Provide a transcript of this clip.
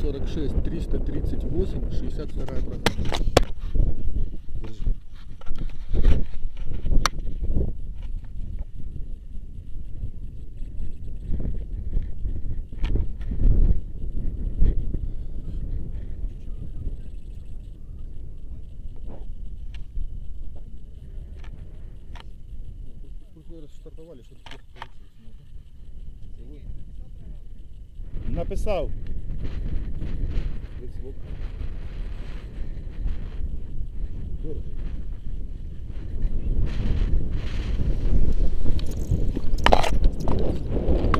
46 338 62 продажа. Стартовали, что-то плохо получилось. Написал. Дорого.